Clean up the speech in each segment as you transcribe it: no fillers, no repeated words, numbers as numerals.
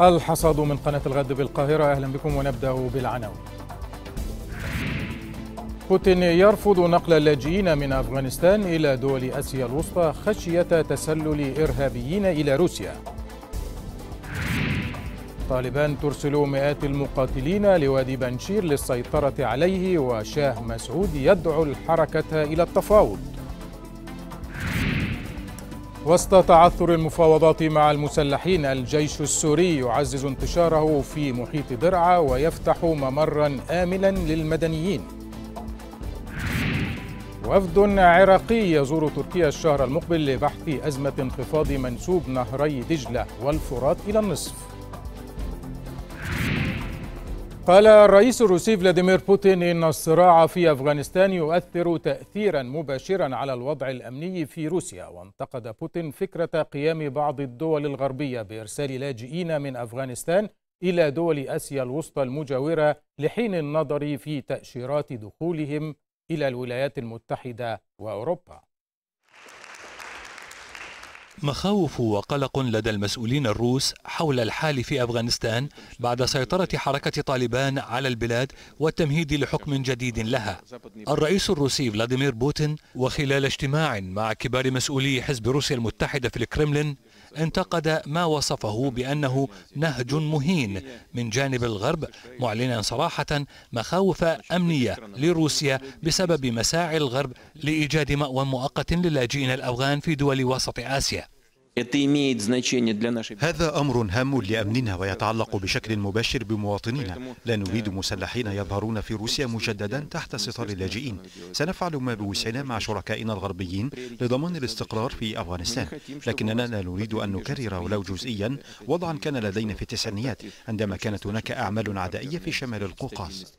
الحصاد من قناة الغد بالقاهرة، أهلا بكم ونبدأ بالعناوين. بوتين يرفض نقل اللاجئين من أفغانستان إلى دول آسيا الوسطى خشية تسلل إرهابيين إلى روسيا. طالبان ترسل مئات المقاتلين لوادي بانشير للسيطرة عليه، وشاه مسعود يدعو الحركة إلى التفاوض. وسط تعثر المفاوضات مع المسلحين، الجيش السوري يعزز انتشاره في محيط درعا ويفتح ممرا آمنا للمدنيين. وفد عراقي يزور تركيا الشهر المقبل لبحث أزمة انخفاض منسوب نهري دجلة والفرات إلى النصف. قال الرئيس الروسي فلاديمير بوتين إن الصراع في أفغانستان يؤثر تأثيرا مباشرا على الوضع الأمني في روسيا، وانتقد بوتين فكرة قيام بعض الدول الغربية بإرسال لاجئين من أفغانستان إلى دول آسيا الوسطى المجاورة لحين النظر في تأشيرات دخولهم إلى الولايات المتحدة وأوروبا. مخاوف وقلق لدى المسؤولين الروس حول الحال في أفغانستان بعد سيطرة حركة طالبان على البلاد والتمهيد لحكم جديد لها. الرئيس الروسي فلاديمير بوتين وخلال اجتماع مع كبار مسؤولي حزب روسيا المتحدة في الكرملين انتقد ما وصفه بأنه نهج مهين من جانب الغرب، معلنا صراحة مخاوف أمنية لروسيا بسبب مساعي الغرب لإيجاد مأوى مؤقت للاجئين الأفغان في دول وسط آسيا. هذا أمر هام لأمننا ويتعلق بشكل مباشر بمواطنينا. لا نريد مسلحين يظهرون في روسيا مجددا تحت سطر اللاجئين. سنفعل ما بوسعنا مع شركائنا الغربيين لضمان الاستقرار في أفغانستان، لكننا لا نريد أن نكرر ولو جزئيا وضعا كان لدينا في التسعينيات عندما كانت هناك أعمال عدائية في شمال القوقاز.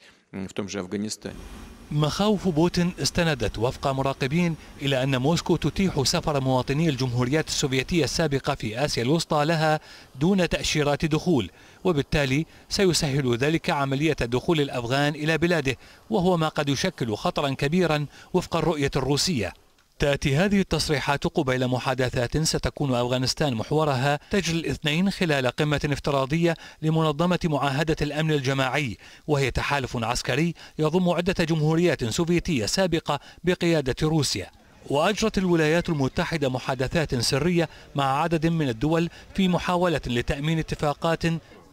مخاوف بوتين استندت وفق مراقبين إلى أن موسكو تتيح سفر مواطني الجمهوريات السوفيتية السابقة في آسيا الوسطى لها دون تأشيرات دخول، وبالتالي سيسهل ذلك عملية دخول الأفغان إلى بلاده، وهو ما قد يشكل خطرا كبيرا وفق الرؤية الروسية. تأتي هذه التصريحات قبيل محادثات ستكون أفغانستان محورها تجري الاثنين خلال قمة افتراضية لمنظمة معاهدة الأمن الجماعي، وهي تحالف عسكري يضم عدة جمهوريات سوفيتية سابقة بقيادة روسيا. وأجرت الولايات المتحدة محادثات سرية مع عدد من الدول في محاولة لتأمين اتفاقات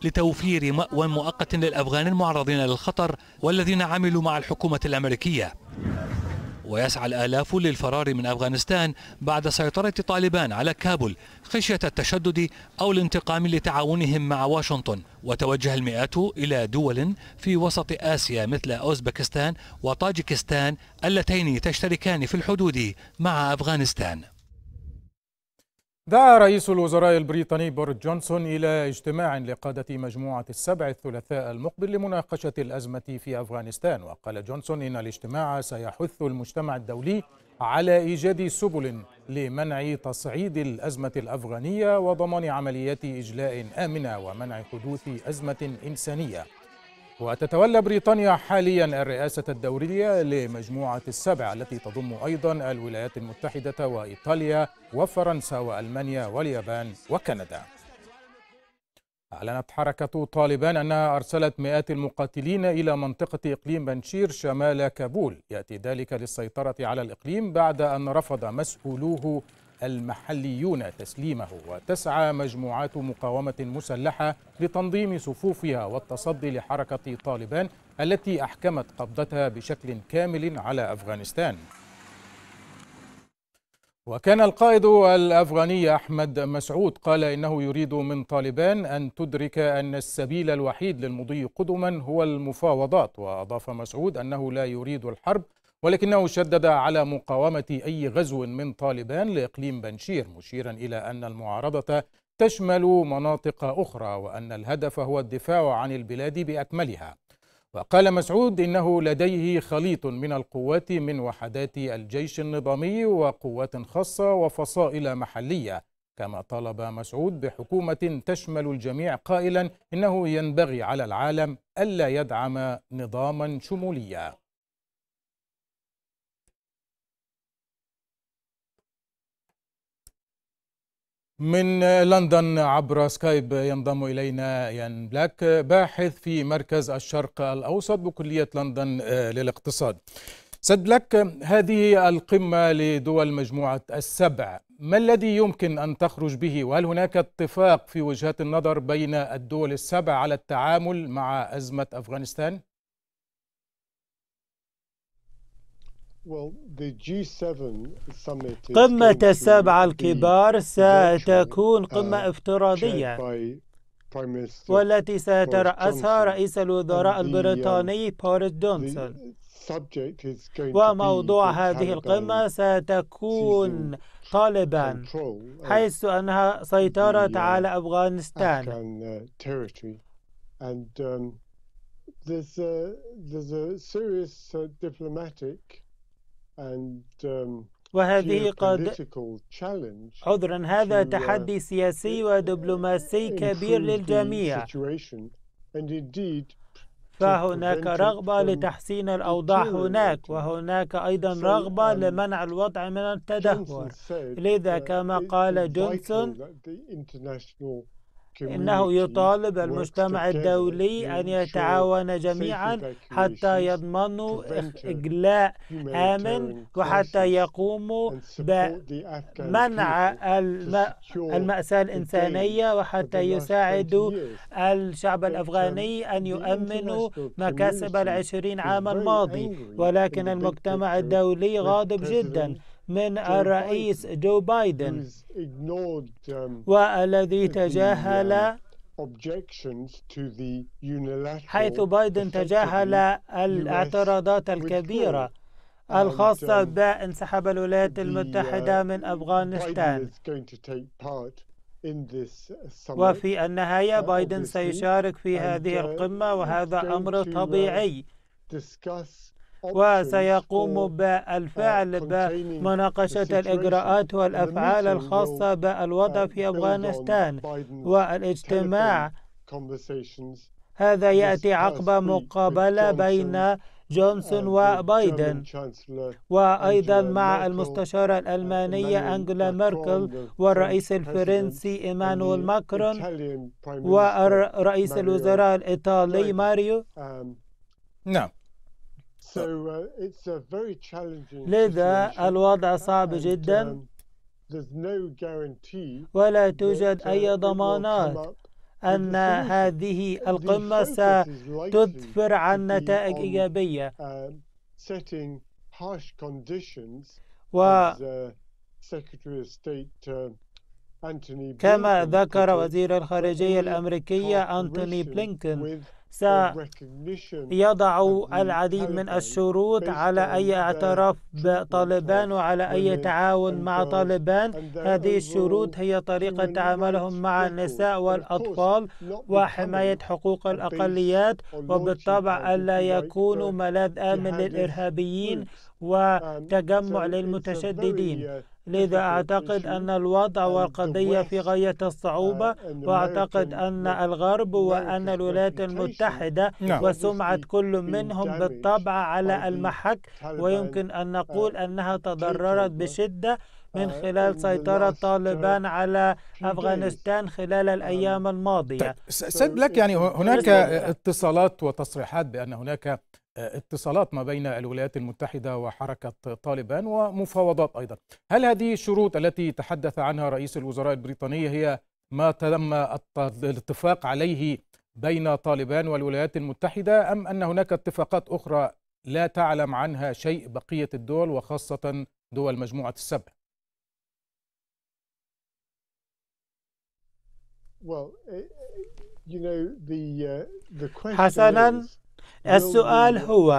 لتوفير مأوى مؤقت للأفغان المعرضين للخطر والذين عملوا مع الحكومة الأمريكية. ويسعى الآلاف للفرار من أفغانستان بعد سيطرة طالبان على كابول خشية التشدد أو الانتقام لتعاونهم مع واشنطن، وتوجه المئات إلى دول في وسط آسيا مثل أوزبكستان وطاجكستان اللتين تشتركان في الحدود مع أفغانستان. دعا رئيس الوزراء البريطاني بوريس جونسون إلى اجتماع لقادة مجموعة السبع الثلاثاء المقبل لمناقشة الأزمة في أفغانستان، وقال جونسون إن الاجتماع سيحث المجتمع الدولي على إيجاد سبل لمنع تصعيد الأزمة الأفغانية وضمان عمليات إجلاء آمنة ومنع حدوث أزمة إنسانية. وتتولى بريطانيا حاليا الرئاسة الدورية لمجموعة السبع التي تضم أيضا الولايات المتحدة وإيطاليا وفرنسا وألمانيا واليابان وكندا. أعلنت حركة طالبان أنها أرسلت مئات المقاتلين إلى منطقة إقليم بانشير شمال كابول، يأتي ذلك للسيطرة على الإقليم بعد أن رفض مسؤولوه المحليون تسليمه. وتسعى مجموعات مقاومة مسلحة لتنظيم صفوفها والتصدي لحركة طالبان التي أحكمت قبضتها بشكل كامل على أفغانستان. وكان القائد الأفغاني أحمد مسعود قال إنه يريد من طالبان أن تدرك أن السبيل الوحيد للمضي قدما هو المفاوضات. وأضاف مسعود أنه لا يريد الحرب، ولكنه شدد على مقاومة أي غزو من طالبان لإقليم بنشير، مشيرا إلى أن المعارضة تشمل مناطق أخرى وأن الهدف هو الدفاع عن البلاد بأكملها. وقال مسعود إنه لديه خليط من القوات من وحدات الجيش النظامي وقوات خاصة وفصائل محلية، كما طالب مسعود بحكومة تشمل الجميع قائلا إنه ينبغي على العالم ألا يدعم نظاما شموليا. من لندن عبر سكايب ينضم إلينا إيان بلاك، باحث في مركز الشرق الأوسط بكلية لندن للاقتصاد. سيد بلاك، هذه القمة لدول مجموعة السبع، ما الذي يمكن أن تخرج به؟ وهل هناك اتفاق في وجهات النظر بين الدول السبع على التعامل مع أزمة أفغانستان؟ قمة السبعة الكبار ستكون قمة افتراضية، والتي سيترأسها رئيس الوزراء البريطاني بوريس جونسون، وموضوع هذه القمة ستكون طالبان، حيث أنها سيطرت على أفغانستان. وهذه قد هذا تحدي سياسي ودبلوماسي كبير للجميع، فهناك رغبة لتحسين الأوضاع هناك، وهناك أيضا رغبة لمنع الوضع من التدهور. لذا كما قال جونسون إنه يطالب المجتمع الدولي أن يتعاون جميعا حتى يضمنوا إجلاء آمن، وحتى يقوموا بمنع المأساة الإنسانية، وحتى يساعدوا الشعب الأفغاني أن يؤمنوا مكاسب العشرين عام الماضي. ولكن المجتمع الدولي غاضب جدا من الرئيس جو بايدن، والذي تجاهل، حيث بايدن تجاهل الاعتراضات الكبيرة الخاصة بانسحاب الولايات المتحدة من أفغانستان. وفي النهاية بايدن سيشارك في هذه القمة، وهذا أمر طبيعي، وسيقوم بالفعل بمناقشة الإجراءات والأفعال الخاصة بالوضع في أفغانستان. والاجتماع هذا يأتي عقب مقابلة بين جونسون وبايدن، وأيضا مع المستشارة الألمانية أنجلا ميركل، والرئيس الفرنسي إيمانويل ماكرون، ورئيس الوزراء الإيطالي ماريو. نعم. لذا الوضع صعب جدا، ولا توجد أي ضمانات أن هذه القمة ستدفر عن نتائج إيجابية، وكما ذكر وزير الخارجية الأمريكية أنتوني بلينكن سيضع العديد من الشروط على أي اعتراف بطالبان وعلى أي تعاون مع طالبان. هذه الشروط هي طريقة تعاملهم مع النساء والأطفال وحماية حقوق الأقليات، وبالطبع ألا يكونوا ملاذ آمن للإرهابيين وتجمع للمتشددين. لذا أعتقد أن الوضع والقضية في غاية الصعوبة، وأعتقد أن الغرب وأن الولايات المتحدة وسمعة كل منهم بالطبع على المحك، ويمكن أن نقول أنها تضررت بشدة من خلال سيطرة طالبان على أفغانستان خلال الأيام الماضية. سيد بلاك، يعني هناك اتصالات وتصريحات بأن هناك اتصالات ما بين الولايات المتحدة وحركة طالبان ومفاوضات أيضا، هل هذه الشروط التي تحدث عنها رئيس الوزراء البريطاني هي ما تم الاتفاق عليه بين طالبان والولايات المتحدة، أم أن هناك اتفاقات أخرى لا تعلم عنها شيء بقية الدول وخاصة دول مجموعة السبع؟ حسنا، السؤال هو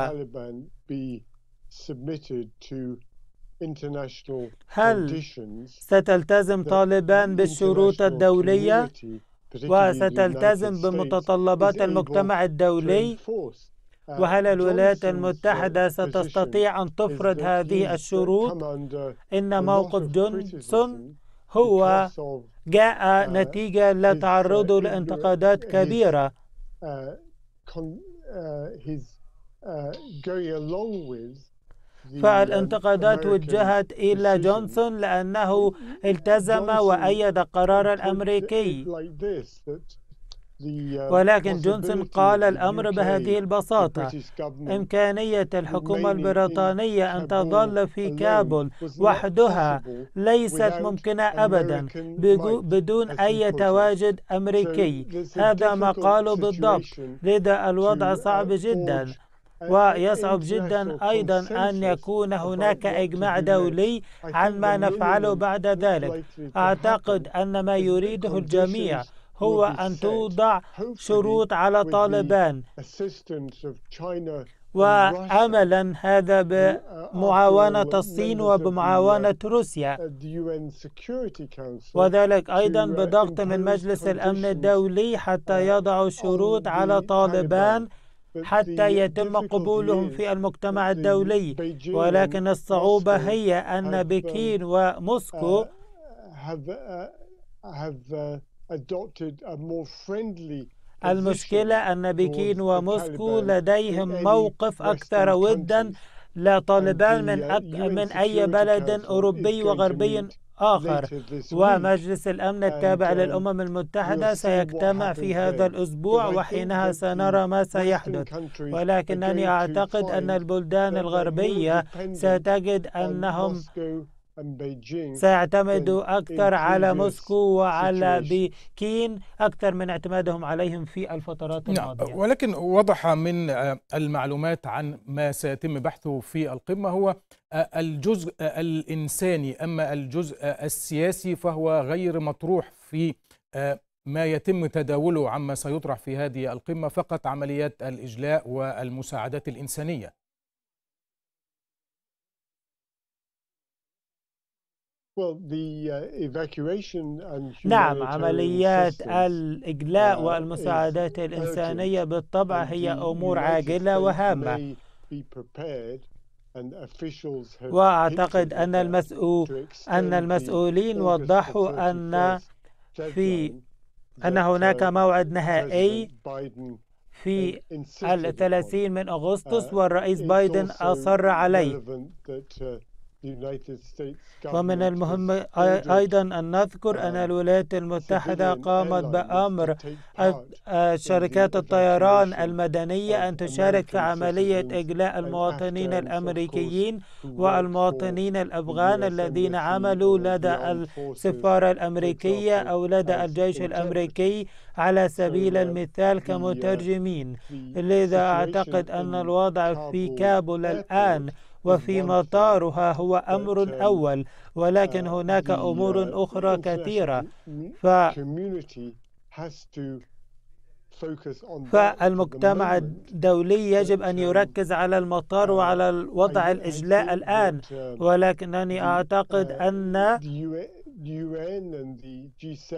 هل ستلتزم طالبان بالشروط الدولية وستلتزم بمتطلبات المجتمع الدولي، وهل الولايات المتحدة ستستطيع أن تفرض هذه الشروط؟ إن موقف جونسون هو جاء نتيجة لا تعرضه لانتقادات كبيرة، فالانتقادات وجهت إلى جونسون لأنه التزم وأيد القرار الأمريكي، ولكن جونسون قال الأمر بهذه البساطة: إمكانية الحكومة البريطانية أن تظل في كابول وحدها ليست ممكنة أبدا بدون أي تواجد أمريكي. هذا ما قالوا بالضبط، لذا الوضع صعب جدا، ويصعب جدا أيضا أن يكون هناك إجماع دولي عن ما نفعله بعد ذلك. أعتقد أن ما يريده الجميع هو أن توضع شروط على طالبان، وأملا هذا بمعاونة الصين وبمعاونة روسيا، وذلك أيضا بضغط من مجلس الأمن الدولي حتى يضعوا شروط على طالبان حتى يتم قبولهم في المجتمع الدولي. ولكن الصعوبة هي أن بكين وموسكو المشكلة أن بكين وموسكو لديهم موقف أكثر وداً لطالبان من أي بلد أوروبي وغربي آخر. ومجلس الأمن التابع للأمم المتحدة سيجتمع في هذا الأسبوع، وحينها سنرى ما سيحدث. ولكنني أعتقد أن البلدان الغربية ستجد أنهم سيعتمدوا أكثر على موسكو وعلى بكين أكثر من اعتمادهم عليهم في الفترات الماضية. ولكن وضح من المعلومات عن ما سيتم بحثه في القمة هو الجزء الإنساني، أما الجزء السياسي فهو غير مطروح في ما يتم تداوله عما سيطرح في هذه القمة، فقط عمليات الإجلاء والمساعدات الإنسانية. نعم، عمليات الإجلاء والمساعدات الإنسانية بالطبع هي أمور عاجلة وهامة، وأعتقد أن المسؤولين وضحوا أن هناك موعد نهائي في 30 من أغسطس، والرئيس بايدن أصر عليه. ومن المهم أيضا أن نذكر أن الولايات المتحدة قامت بأمر شركات الطيران المدنية أن تشارك في عملية إجلاء المواطنين الأمريكيين والمواطنين الأفغان الذين عملوا لدى السفارة الأمريكية أو لدى الجيش الأمريكي على سبيل المثال كمترجمين. لذا أعتقد أن الوضع في كابول الآن وفي مطارها هو أمر أول، ولكن هناك أمور أخرى كثيرة، فالمجتمع الدولي يجب أن يركز على المطار وعلى وضع الإجلاء الآن.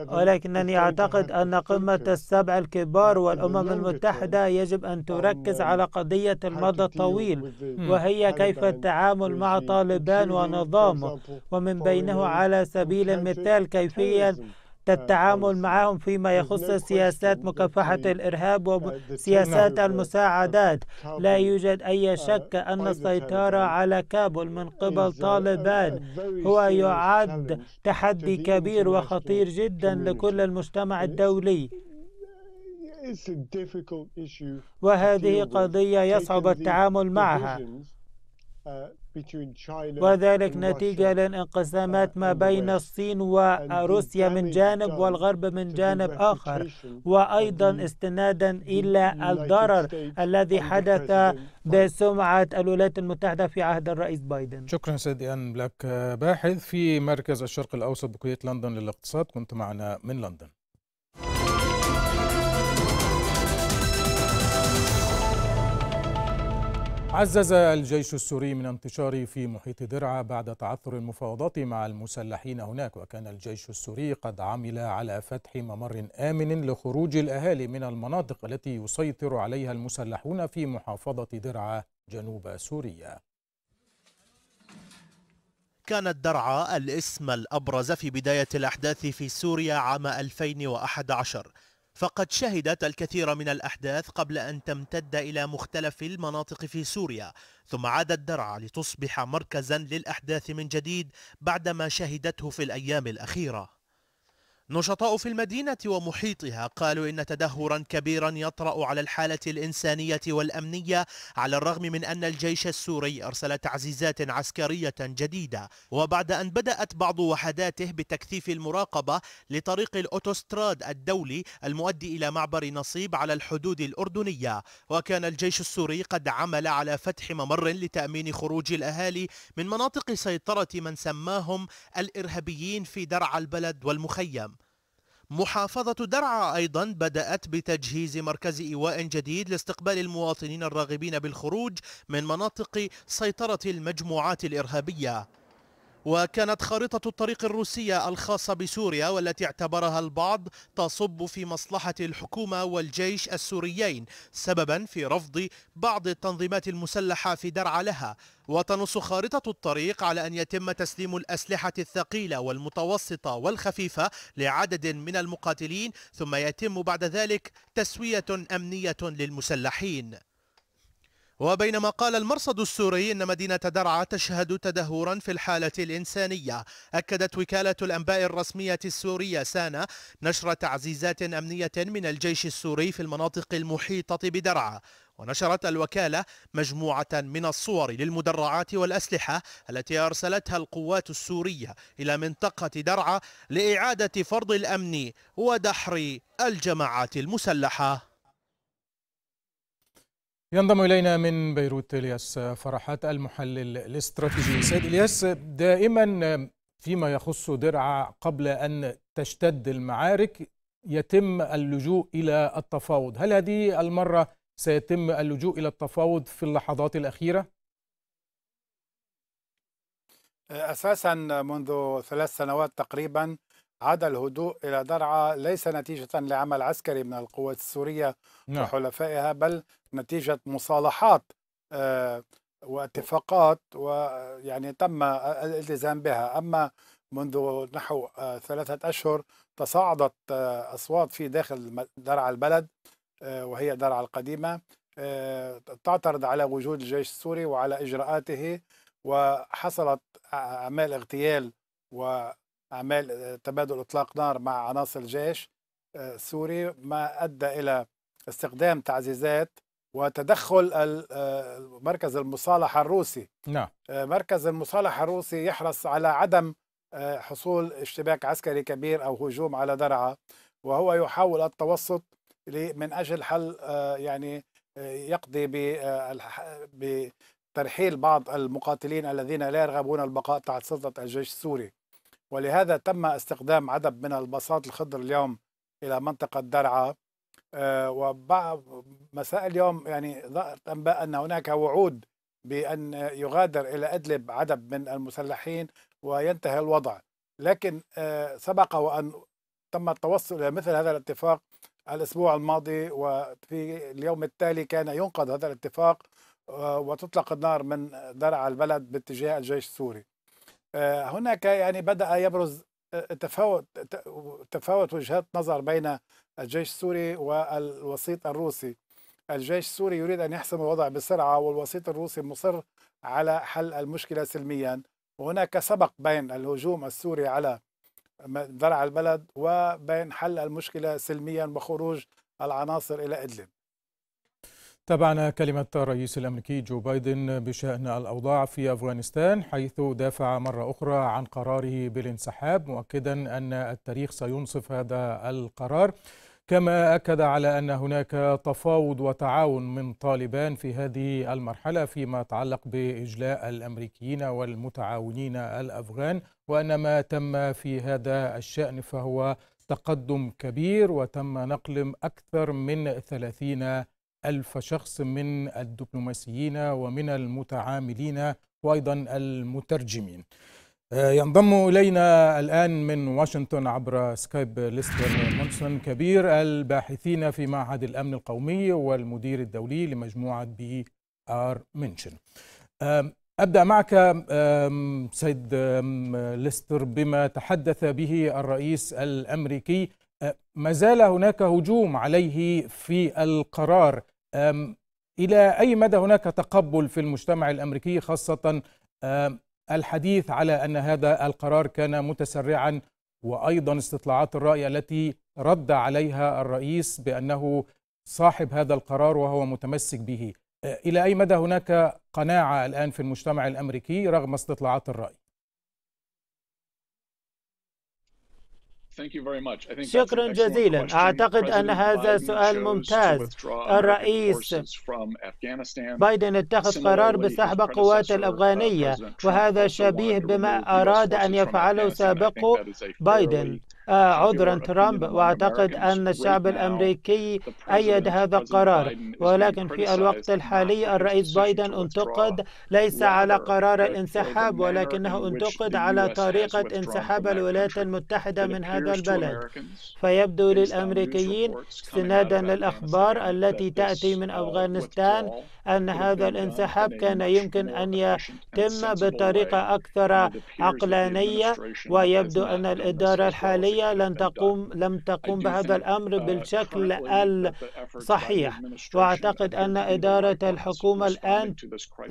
ولكنني أعتقد أن قمة السبع الكبار والأمم المتحدة يجب أن تركز على قضية المدى الطويل، وهي كيف التعامل مع طالبان ونظامه، ومن بينه على سبيل المثال كيفية التعامل معهم فيما يخص سياسات مكافحة الإرهاب وسياسات المساعدات. لا يوجد أي شك أن السيطرة على كابول من قبل طالبان هو يعد تحدي كبير وخطير جدا لكل المجتمع الدولي، وهذه قضية يصعب التعامل معها، وذلك نتيجة للانقسامات ما بين الصين وروسيا من جانب والغرب من جانب آخر، وأيضا استنادا إلى الضرر الذي حدث بسمعة الولايات المتحدة في عهد الرئيس بايدن. شكرا سيد إيان بلاك، باحث في مركز الشرق الأوسط بكلية لندن للاقتصاد، كنت معنا من لندن. عزز الجيش السوري من انتشاره في محيط درعا بعد تعثر المفاوضات مع المسلحين هناك، وكان الجيش السوري قد عمل على فتح ممر آمن لخروج الأهالي من المناطق التي يسيطر عليها المسلحون في محافظة درعا جنوب سوريا. كانت درعا الاسم الأبرز في بداية الأحداث في سوريا عام 2011، فقد شهدت الكثير من الأحداث قبل أن تمتد إلى مختلف المناطق في سوريا، ثم عادت درعا لتصبح مركزا للأحداث من جديد بعدما شهدته في الأيام الأخيرة. نشطاء في المدينة ومحيطها قالوا إن تدهورا كبيرا يطرأ على الحالة الإنسانية والأمنية، على الرغم من أن الجيش السوري أرسل تعزيزات عسكرية جديدة، وبعد أن بدأت بعض وحداته بتكثيف المراقبة لطريق الأوتوستراد الدولي المؤدي إلى معبر نصيب على الحدود الأردنية. وكان الجيش السوري قد عمل على فتح ممر لتأمين خروج الأهالي من مناطق سيطرة من سماهم الإرهابيين في درعا البلد والمخيم. محافظة درعا أيضا بدأت بتجهيز مركز إيواء جديد لاستقبال المواطنين الراغبين بالخروج من مناطق سيطرة المجموعات الإرهابية. وكانت خارطة الطريق الروسية الخاصة بسوريا والتي اعتبرها البعض تصب في مصلحة الحكومة والجيش السوريين سببا في رفض بعض التنظيمات المسلحة في درعا لها. وتنص خارطة الطريق على أن يتم تسليم الأسلحة الثقيلة والمتوسطة والخفيفة لعدد من المقاتلين، ثم يتم بعد ذلك تسوية أمنية للمسلحين. وبينما قال المرصد السوري أن مدينة درعا تشهد تدهورا في الحالة الإنسانية، أكدت وكالة الأنباء الرسمية السورية سانا نشر تعزيزات أمنية من الجيش السوري في المناطق المحيطة بدرعا. ونشرت الوكالة مجموعة من الصور للمدرعات والأسلحة التي أرسلتها القوات السورية إلى منطقة درعا لإعادة فرض الأمن ودحر الجماعات المسلحة. ينضم إلينا من بيروت إلياس فرحات المحلل الاستراتيجي. سيد إلياس، دائما فيما يخص درعا قبل أن تشتد المعارك يتم اللجوء إلى التفاوض، هل هذه المرة سيتم اللجوء إلى التفاوض في اللحظات الأخيرة؟ أساسا منذ 3 سنوات تقريبا عاد الهدوء إلى درعا ليس نتيجة لعمل عسكري من القوات السورية وحلفائها، بل نتيجة مصالحات واتفاقات ويعني تم الالتزام بها. أما منذ نحو 3 أشهر تصاعدت أصوات في داخل درعا البلد، وهي درعا القديمة، تعترض على وجود الجيش السوري وعلى إجراءاته، وحصلت أعمال اغتيال و أعمال تبادل إطلاق نار مع عناصر الجيش السوري، ما أدى إلى استخدام تعزيزات وتدخل مركز المصالحة الروسي. مركز المصالحة الروسي يحرص على عدم حصول اشتباك عسكري كبير أو هجوم على درعا، وهو يحاول التوسط من أجل حل يعني يقضي بترحيل بعض المقاتلين الذين لا يرغبون البقاء تحت سلطة الجيش السوري. ولهذا تم استخدام عدد من الباصات الخضر اليوم إلى منطقة درعا. ومساء اليوم يعني ظهرت أنباء أن هناك وعود بأن يغادر إلى أدلب عدد من المسلحين وينتهي الوضع، لكن سبق وأن تم التوصل إلى مثل هذا الاتفاق الأسبوع الماضي، وفي اليوم التالي كان ينقض هذا الاتفاق وتطلق النار من درعا البلد باتجاه الجيش السوري. هناك يعني بدأ يبرز تفاوت وجهات نظر بين الجيش السوري والوسيط الروسي. الجيش السوري يريد أن يحسم الوضع بسرعة، والوسيط الروسي مصر على حل المشكلة سلميا. وهناك سبق بين الهجوم السوري على درعا البلد وبين حل المشكلة سلميا وخروج العناصر إلى إدلب. تابعنا كلمة الرئيس الأمريكي جو بايدن بشأن الأوضاع في أفغانستان، حيث دافع مرة أخرى عن قراره بالانسحاب، مؤكدا أن التاريخ سينصف هذا القرار، كما أكد على أن هناك تفاوض وتعاون من طالبان في هذه المرحلة فيما يتعلق بإجلاء الأمريكيين والمتعاونين الأفغان، وأن ما تم في هذا الشأن فهو تقدم كبير، وتم نقل أكثر من 30,000 شخص من الدبلوماسيين ومن المتعاملين وأيضا المترجمين. ينضم إلينا الآن من واشنطن عبر سكايب ليستر مونسون، كبير الباحثين في معهد الأمن القومي والمدير الدولي لمجموعة بي آر منشن. أبدأ معك سيد ليستر بما تحدث به الرئيس الأمريكي ما زال هناك هجوم عليه في القرار. إلى أي مدى هناك تقبل في المجتمع الأمريكي، خاصة الحديث على أن هذا القرار كان متسرعا، وأيضا استطلاعات الرأي التي رد عليها الرئيس بأنه صاحب هذا القرار وهو متمسك به؟ إلى أي مدى هناك قناعة الآن في المجتمع الأمريكي رغم استطلاعات الرأي؟ شكرا جزيلا. أعتقد أن هذا سؤال ممتاز. الرئيس بايدن اتخذ قرار بسحب القوات الأفغانية، وهذا شبيه بما أراد أن يفعله سابقه بايدن ترامب، وأعتقد أن الشعب الأمريكي أيد هذا القرار. ولكن في الوقت الحالي الرئيس بايدن انتقد ليس على قرار الانسحاب، ولكنه انتقد على طريقة انسحاب الولايات المتحدة من هذا البلد. فيبدو للأمريكيين استنادا للأخبار التي تأتي من أفغانستان أن هذا الانسحاب كان يمكن أن يتم بطريقة أكثر عقلانية، ويبدو أن الإدارة الحالية لم تقوم بهذا الأمر بالشكل الصحيح. وأعتقد أن إدارة الحكومة الآن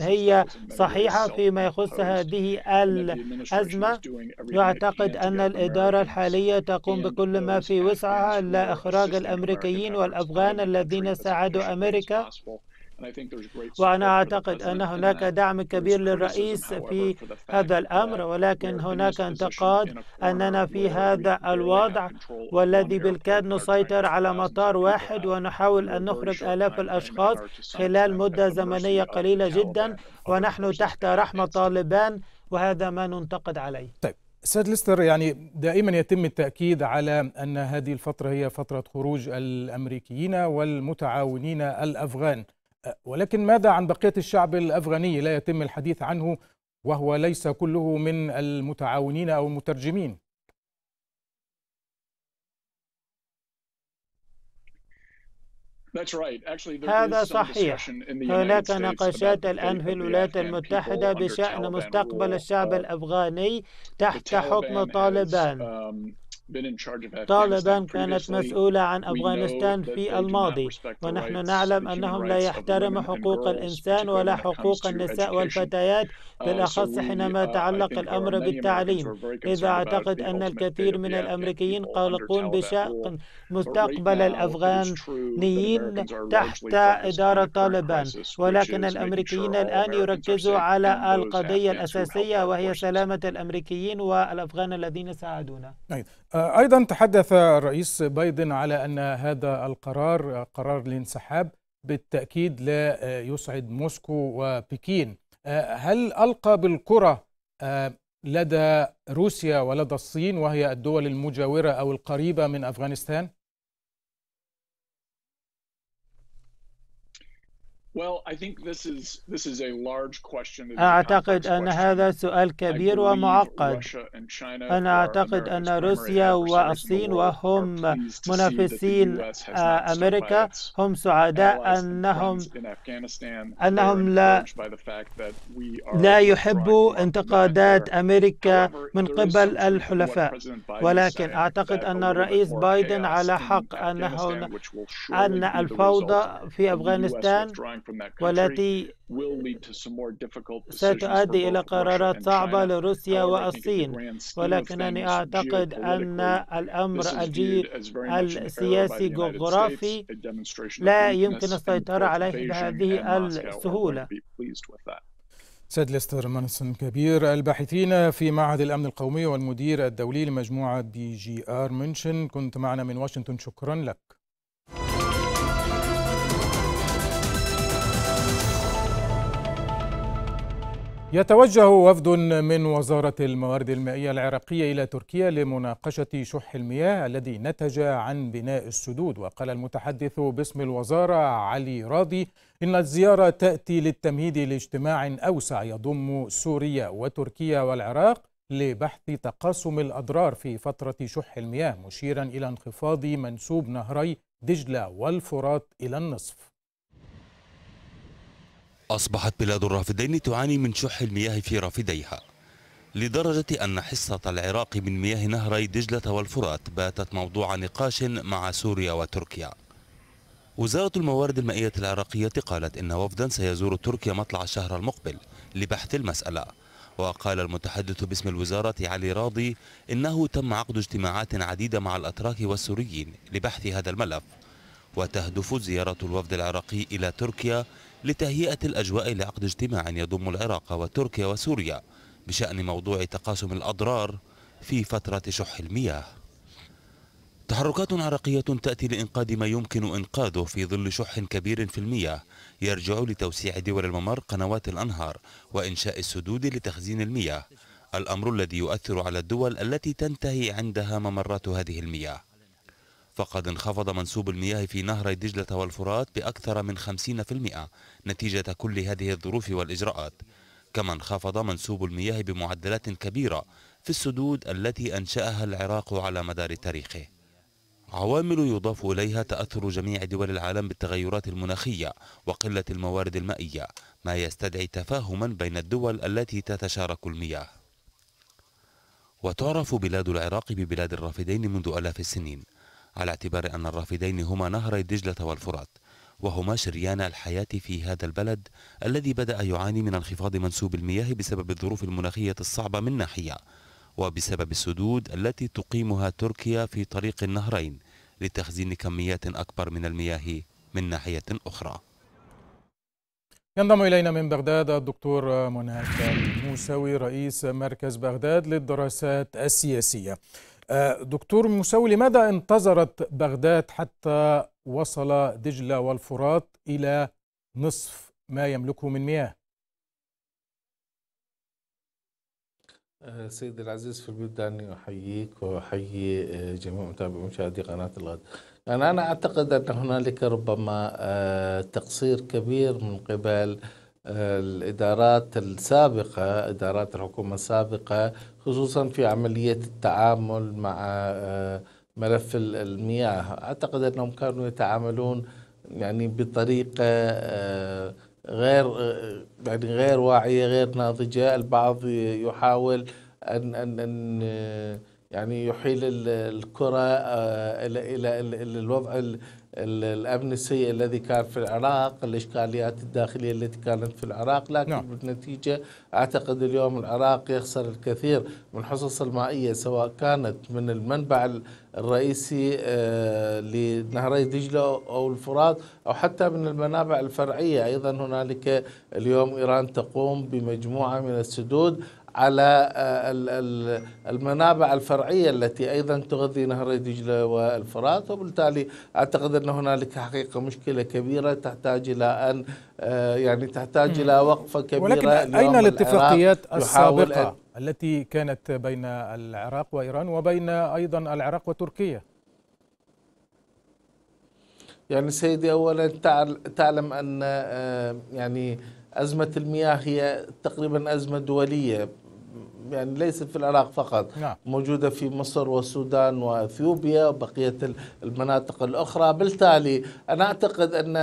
هي صحيحة فيما يخص هذه الأزمة. وأعتقد أن الإدارة الحالية تقوم بكل ما في وسعها لإخراج الأمريكيين والأفغان الذين ساعدوا أمريكا، وأنا أعتقد أن هناك دعم كبير للرئيس في هذا الأمر. ولكن هناك انتقاد أننا في هذا الوضع والذي بالكاد نسيطر على مطار واحد ونحاول أن نخرج آلاف الأشخاص خلال مدة زمنية قليلة جدا، ونحن تحت رحمة طالبان، وهذا ما ننتقد عليه. طيب سيد ليستر، يعني دائما يتم التأكيد على أن هذه الفترة هي فترة خروج الأمريكيين والمتعاونين الأفغان، ولكن ماذا عن بقية الشعب الأفغاني لا يتم الحديث عنه، وهو ليس كله من المتعاونين أو المترجمين؟ هذا صحيح. هناك نقاشات الآن في الولايات المتحدة بشأن مستقبل الشعب الأفغاني تحت حكم طالبان. طالبان كانت مسؤولة عن أفغانستان في الماضي، ونحن نعلم أنهم لا يحترموا حقوق الإنسان ولا حقوق النساء والفتيات، بالأخص حينما يتعلق الأمر بالتعليم. إذا أعتقد أن الكثير من الأمريكيين قلقون بشأن مستقبل الأفغانيين تحت إدارة طالبان، ولكن الأمريكيين الآن يركزوا على القضية الأساسية وهي سلامة الأمريكيين والأفغان الذين ساعدونا. أيضا تحدث الرئيس بايدن على أن هذا القرار، قرار الانسحاب، بالتأكيد لا يسعد موسكو وبكين. هل ألقى بالكرة لدى روسيا ولدى الصين، وهي الدول المجاورة أو القريبة من أفغانستان؟ أعتقد أن هذا سؤال كبير ومعقد. أنا أعتقد أن روسيا والصين، وهم منافسين أمريكا، هم سعداء أنهم لا يحبوا انتقادات أمريكا من قبل الحلفاء. ولكن أعتقد أن الرئيس بايدن على حق أن الفوضى في أفغانستان والتي ستؤدي إلى قرارات صعبة لروسيا والصين. ولكنني أعتقد أن الأمر السياسي الجغرافي لا يمكن السيطرة عليه بهذه السهولة. سيد ليستر مونسون، كبير الباحثين في معهد الأمن القومي والمدير الدولي لمجموعة DGR منشن، كنت معنا من واشنطن، شكرا لك. يتوجه وفد من وزارة الموارد المائية العراقية إلى تركيا لمناقشة شح المياه الذي نتج عن بناء السدود. وقال المتحدث باسم الوزارة علي راضي إن الزيارة تأتي للتمهيد لاجتماع أوسع يضم سوريا وتركيا والعراق لبحث تقاسم الأضرار في فترة شح المياه، مشيرا إلى انخفاض منسوب نهري دجلة والفرات إلى النصف. أصبحت بلاد الرافدين تعاني من شح المياه في رافديها، لدرجة أن حصة العراق من مياه نهري دجلة والفرات باتت موضوع نقاش مع سوريا وتركيا. وزارة الموارد المائية العراقية قالت إن وفدا سيزور تركيا مطلع الشهر المقبل لبحث المسألة. وقال المتحدث باسم الوزارة علي راضي إنه تم عقد اجتماعات عديدة مع الأتراك والسوريين لبحث هذا الملف. وتهدف زيارة الوفد العراقي إلى تركيا لتهيئة الأجواء لعقد اجتماع يضم العراق وتركيا وسوريا بشأن موضوع تقاسم الأضرار في فترة شح المياه. تحركات عراقية تأتي لإنقاذ ما يمكن إنقاذه في ظل شح كبير في المياه يرجع لتوسيع دول الممر قنوات الأنهار وإنشاء السدود لتخزين المياه، الأمر الذي يؤثر على الدول التي تنتهي عندها ممرات هذه المياه. فقد انخفض منسوب المياه في نهري دجلة والفرات بأكثر من 50% نتيجة كل هذه الظروف والإجراءات، كما انخفض منسوب المياه بمعدلات كبيرة في السدود التي أنشأها العراق على مدار تاريخه. عوامل يضاف إليها تأثر جميع دول العالم بالتغيرات المناخية وقلة الموارد المائية، ما يستدعي تفاهما بين الدول التي تتشارك المياه. وتعرف بلاد العراق ببلاد الرافدين منذ آلاف السنين، على اعتبار أن الرافدين هما نهري دجلة والفرات، وهما شريان الحياة في هذا البلد الذي بدأ يعاني من انخفاض منسوب المياه بسبب الظروف المناخية الصعبة من ناحية، وبسبب السدود التي تقيمها تركيا في طريق النهرين لتخزين كميات أكبر من المياه من ناحية أخرى. ينضم إلينا من بغداد الدكتور مناف موسوي، رئيس مركز بغداد للدراسات السياسية. دكتور موسوي، لماذا انتظرت بغداد حتى وصل دجلة والفرات إلى نصف ما يملكه من مياه؟ سيدي العزيز، في البداية أني أحييك وأحيي جميع مشاهدي قناة الغد. يعني أنا أعتقد أن هنالك ربما تقصير كبير من قبل الإدارات السابقة، إدارات الحكومة السابقة، خصوصا في عملية التعامل مع ملف المياه. أعتقد أنهم كانوا يتعاملون يعني بطريقة غير واعية، غير ناضجة. البعض يحاول أن يعني يحيل الكرة إلى الوضع الأمن السيء الذي كان في العراق، الإشكاليات الداخلية التي كانت في العراق، لكن نعم. بالنتيجة أعتقد اليوم العراق يخسر الكثير من الحصص المائية، سواء كانت من المنبع الرئيسي لنهري دجلة أو الفرات، أو حتى من المنابع الفرعية. أيضا هنالك اليوم إيران تقوم بمجموعة من السدود على المنابع الفرعية التي أيضا تغذي نهر دجلة والفرات، وبالتالي أعتقد أن هنالك حقيقة مشكلة كبيرة تحتاج إلى أن يعني تحتاج إلى وقفة كبيرة. ولكن أين الاتفاقيات السابقة التي كانت بين العراق وإيران وبين أيضا العراق وتركيا؟ يعني سيدي، أولا تعلم أن يعني أزمة المياه هي تقريبا أزمة دولية، يعني ليست في العراق فقط، نعم. موجودة في مصر والسودان وأثيوبيا وبقية المناطق الأخرى. بالتالي أنا أعتقد أن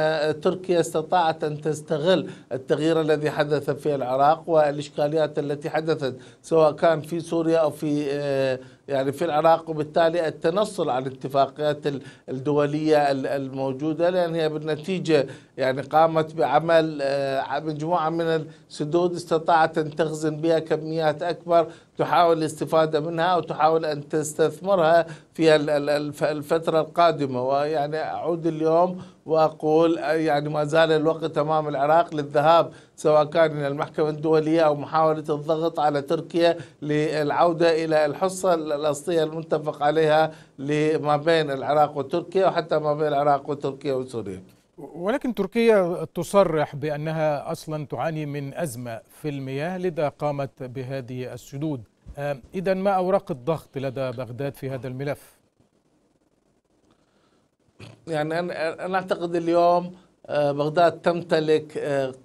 تركيا استطاعت أن تستغل التغيير الذي حدث في العراق والإشكاليات التي حدثت سواء كان في سوريا أو في يعني في العراق، وبالتالي التنصل على الاتفاقيات الدولية الموجودة، لأن هي بالنتيجة يعني قامت بعمل مجموعة من السدود استطاعت أن تخزن بها كميات أكبر، تحاول الاستفادة منها وتحاول أن تستثمرها في الفترة القادمة. ويعني أعود اليوم وأقول يعني ما زال الوقت أمام العراق للذهاب سواء كان إلى المحكمة الدولية أو محاولة الضغط على تركيا للعودة إلى الحصة الأصلية المتفق عليها لما بين العراق وتركيا، وحتى ما بين العراق وتركيا وسوريا. ولكن تركيا تصرح بأنها أصلا تعاني من أزمة في المياه، لذا قامت بهذه السدود. إذن ما أوراق الضغط لدى بغداد في هذا الملف؟ يعني أنا أعتقد اليوم بغداد تمتلك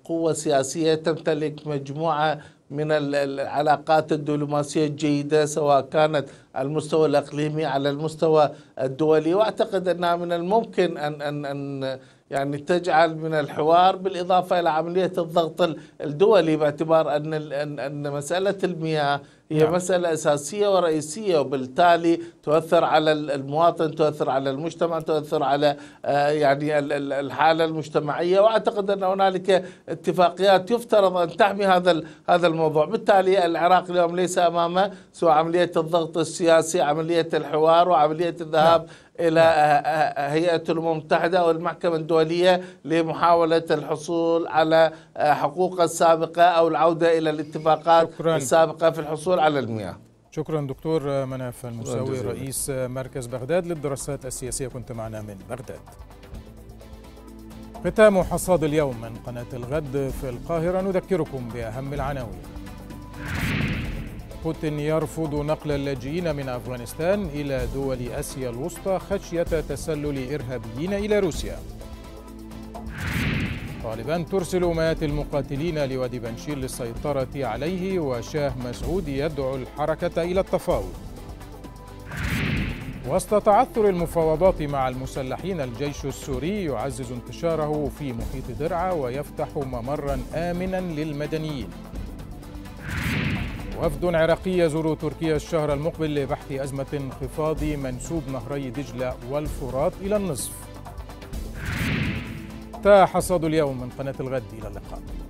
قوة سياسية، تمتلك مجموعة من العلاقات الدبلوماسية الجيدة سواء كانت على المستوى الإقليمي على المستوى الدولي، وأعتقد أنها من الممكن أن يعني تجعل من الحوار بالإضافة إلى عملية الضغط الدولي، باعتبار أن مسألة المياه هي مسألة أساسية ورئيسية، وبالتالي تؤثر على المواطن، تؤثر على المجتمع، تؤثر على يعني الحالة المجتمعية. وأعتقد أن هنالك اتفاقيات يفترض أن تحمي هذا الموضوع. بالتالي العراق اليوم ليس أمامه سوى عملية الضغط السياسي، عملية الحوار، وعملية الذهاب إلى هيئة الأمم المتحدة أو المحكمة الدولية لمحاولة الحصول على حقوق السابقة أو العودة إلى الاتفاقات السابقة في الحصول على المياه. شكرا دكتور مناف الموسوي، رئيس مركز بغداد للدراسات السياسية، كنت معنا من بغداد. ختام حصاد اليوم من قناة الغد في القاهرة، نذكركم بأهم العناوين. بوتين يرفض نقل اللاجئين من أفغانستان إلى دول آسيا الوسطى خشية تسلل إرهابيين إلى روسيا. طالبان ترسل مئات المقاتلين لوادي بانشير للسيطرة عليه، وشاه مسعود يدعو الحركة إلى التفاوض. وسط تعثر المفاوضات مع المسلحين، الجيش السوري يعزز انتشاره في محيط درعا ويفتح ممرا آمنا للمدنيين. وفد عراقي يزور تركيا الشهر المقبل لبحث أزمة انخفاض منسوب نهري دجلة والفرات إلى النصف. انتهى حصاد اليوم من قناة الغد، إلى اللقاء.